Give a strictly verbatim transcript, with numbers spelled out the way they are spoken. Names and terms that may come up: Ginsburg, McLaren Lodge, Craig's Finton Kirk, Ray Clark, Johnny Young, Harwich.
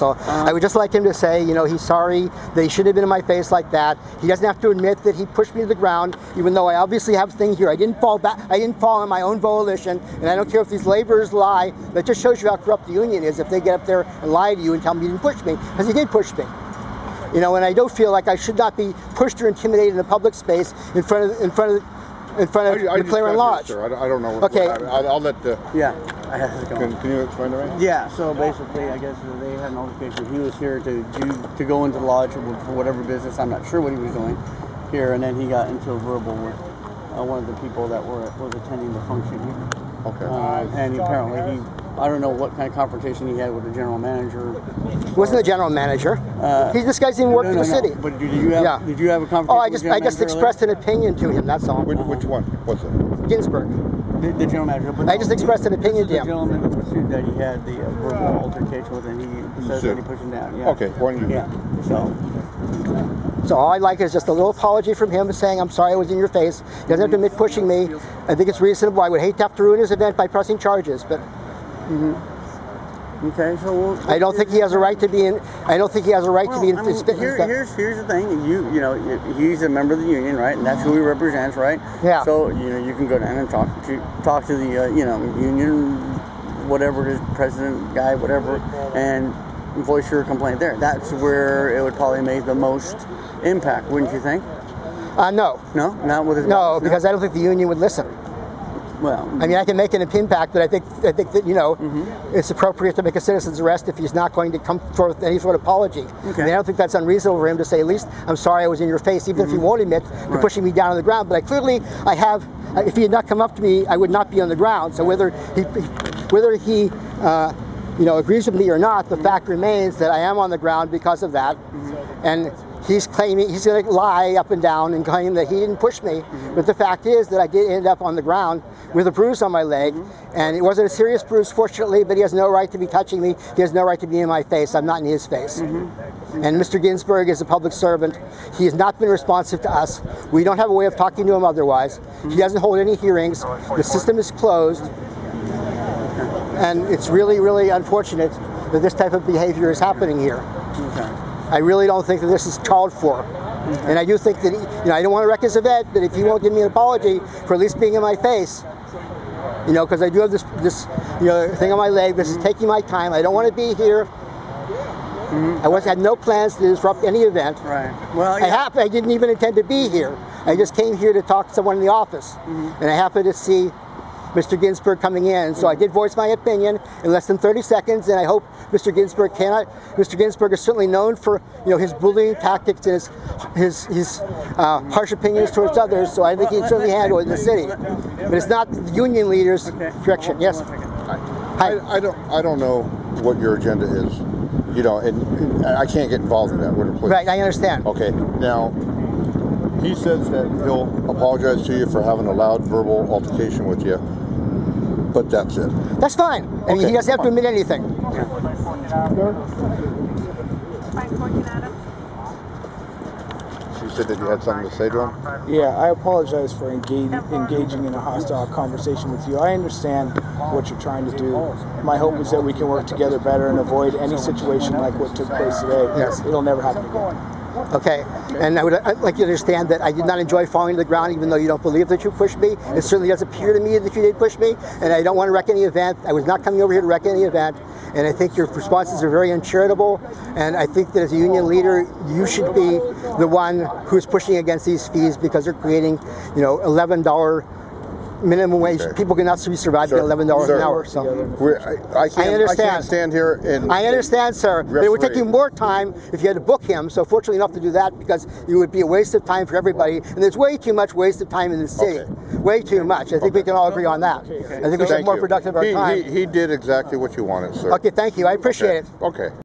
So I would just like him to say, you know, he's sorry that he shouldn't have been in my face like that. He doesn't have to admit that he pushed me to the ground, even though I obviously have things here. I didn't fall back. I didn't fall on my own volition, and I don't care if these laborers lie. That just shows you how corrupt the union is if they get up there and lie to you and tell me you didn't push me, because he did push me. You know, and I don't feel like I should not be pushed or intimidated in a public space in front of in front of. In front of I, I McLaren Lodge. Here, I, I don't know. Okay. What, I, I'll let the. Yeah. I have to go. Can, can you explain the right? Yeah. So basically, I guess they had an altercation. He was here to do, to go into the lodge for whatever business. I'm not sure what he was doing here, and then he got into a verbal with uh, one of the people that were was attending the function here. Okay. Uh, and apparently he. I don't know what kind of confrontation he had with the general manager. Wasn't the general manager? Uh, He's this guy's even worked no, no, in the no. city. But did you have? Yeah. Did you have a confrontation? Oh, I just with the I just expressed earlier? an opinion to him. That's all. Which, which one? What's it? Ginsburg. The, the general manager. But I no, just expressed an opinion to him. The gentleman that he had the uh, verbal altercation with, and he says that he pushed him down. Yeah. Okay. One. Yeah. So. So all I like is just a little apology from him saying, I'm sorry I was in your face. He doesn't have to admit pushing me. I think it's reasonable. I would hate to have to ruin his event by pressing charges, but. Mm-hmm. Okay, so we'll, I don't think he has a right to be in. I don't think he has a right well, to be in. I mean, here, here's here's the thing. You you know he's a member of the union, right? And that's who he represents, right? Yeah. So you know you can go down and talk to talk to the uh, you know union, whatever it is, president guy, whatever, and voice your complaint there. That's where it would probably make the most impact, wouldn't you think? Uh, no. No, not with his. No, boss, because no? I don't think the union would listen. Well, I mean, I can make an impact, but I think I think that you know mm-hmm. it's appropriate to make a citizen's arrest if he's not going to come forth with any sort of apology. Okay. I mean, I don't think that's unreasonable for him to say. At least I'm sorry I was in your face, even mm-hmm. if he won't admit to right. pushing me down on the ground. But I clearly, I have. If he had not come up to me, I would not be on the ground. So whether he, whether he, uh, you know, agrees with me or not, the mm-hmm. fact remains that I am on the ground because of that, mm-hmm. and. He's claiming, he's going to lie up and down and claim that he didn't push me, mm-hmm. but the fact is that I did end up on the ground with a bruise on my leg, mm-hmm. and it wasn't a serious bruise, fortunately, but he has no right to be touching me, he has no right to be in my face, I'm not in his face. Mm-hmm. And Mister Ginsburg is a public servant, he has not been responsive to us, we don't have a way of talking to him otherwise, mm-hmm. he doesn't hold any hearings, the system is closed, and it's really, really unfortunate that this type of behavior is happening here. Okay. I really don't think that this is called for. And I do think that, he, you know, I don't want to wreck his event, but if he won't give me an apology for at least being in my face, you know, because I do have this, this, you know, thing on my leg, this mm-hmm. is taking my time, I don't want to be here. Mm-hmm. I was, had no plans to disrupt any event. Right. Well, yeah. I, happen, I didn't even intend to be here. I just came here to talk to someone in the office, mm-hmm. and I happened to see Mister Ginsburg coming in, so I did voice my opinion in less than thirty seconds, and I hope Mister Ginsburg cannot. Mister Ginsburg is certainly known for, you know, his bullying tactics and his his his uh, harsh opinions towards others. So I think well, he certainly handled it in the city, but it's not the union leaders' okay. direction. Yes. Hi. I, I don't. I don't know what your agenda is. You know, and, and I can't get involved in that. Right. I understand. Okay. Now. He says that he'll apologize to you for having a loud verbal altercation with you, but that's it. That's fine. I mean, okay, he doesn't have to admit anything. Yeah. You said that you had something to say to him? Yeah, I apologize for engage, engaging in a hostile conversation with you. I understand what you're trying to do. My hope is that we can work together better and avoid any situation like what took place today. Yes. It'll never happen again. Okay, and I would I'd like you to understand that I did not enjoy falling to the ground, even though you don't believe that you pushed me. It certainly does appear to me that you did push me, and I don't want to wreck any event. I was not coming over here to wreck any event, and I think your responses are very uncharitable, and I think that as a union leader, you should be the one who's pushing against these fees because they're creating, you know, eleven dollars minimum wage. Okay. People cannot be surviving at eleven dollars an hour. So I, I, can't, I understand. I can't stand here and. I understand, sir. But it would take you more time if you had to book him. So fortunately enough to do that because it would be a waste of time for everybody. And there's way too much waste of time in the city. Okay. Way too much. I think okay. we can all agree on that. Okay. I think so we should be more productive of our he, time. He, he did exactly what you wanted, sir. Okay. Thank you. I appreciate okay. it. Okay.